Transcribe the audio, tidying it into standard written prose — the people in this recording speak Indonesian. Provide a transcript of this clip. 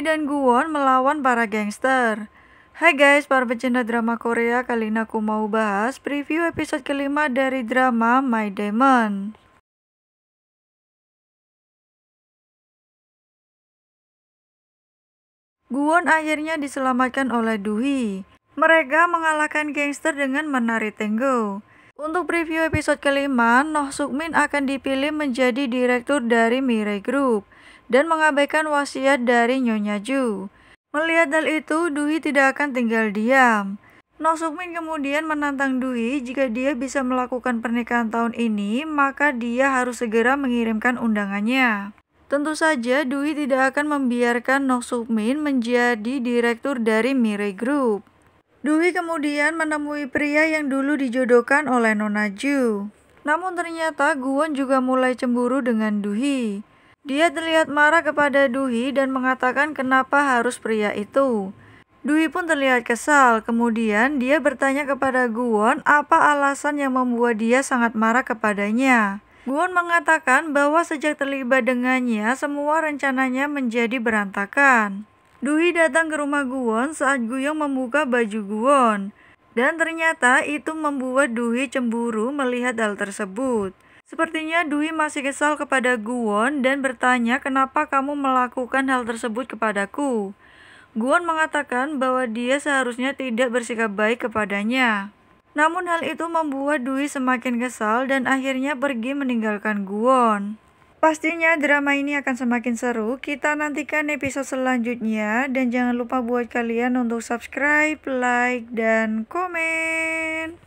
Dohee dan Guwon melawan para gangster. Hai guys, para pecinta drama Korea, kali ini aku mau bahas preview episode kelima dari drama My Demon. Guwon akhirnya diselamatkan oleh Dohee. Mereka mengalahkan gangster dengan menari tango. Untuk preview episode kelima, Noh Sukmin akan dipilih menjadi direktur dari Mirae Group dan mengabaikan wasiat dari Nyonya Ju. Melihat hal itu, Dohee tidak akan tinggal diam. Noh Sukmin kemudian menantang Dohee jika dia bisa melakukan pernikahan tahun ini, maka dia harus segera mengirimkan undangannya. Tentu saja, Dohee tidak akan membiarkan Noh Sukmin menjadi direktur dari Mirae Group. Dohee kemudian menemui pria yang dulu dijodohkan oleh Nyonya Ju. Namun ternyata Guwon juga mulai cemburu dengan Dohee. Dia terlihat marah kepada Dohee dan mengatakan kenapa harus pria itu. Dohee pun terlihat kesal. Kemudian dia bertanya kepada Guwon apa alasan yang membuat dia sangat marah kepadanya. Guwon mengatakan bahwa sejak terlibat dengannya semua rencananya menjadi berantakan. Dohee datang ke rumah Guwon saat Guwon membuka baju Guwon. Dan ternyata itu membuat Dohee cemburu melihat hal tersebut. Sepertinya Dohee masih kesal kepada Guwon dan bertanya kenapa kamu melakukan hal tersebut kepadaku. Guwon mengatakan bahwa dia seharusnya tidak bersikap baik kepadanya. Namun hal itu membuat Dohee semakin kesal dan akhirnya pergi meninggalkan Guwon. Pastinya drama ini akan semakin seru, kita nantikan episode selanjutnya dan jangan lupa buat kalian untuk subscribe, like, dan komen.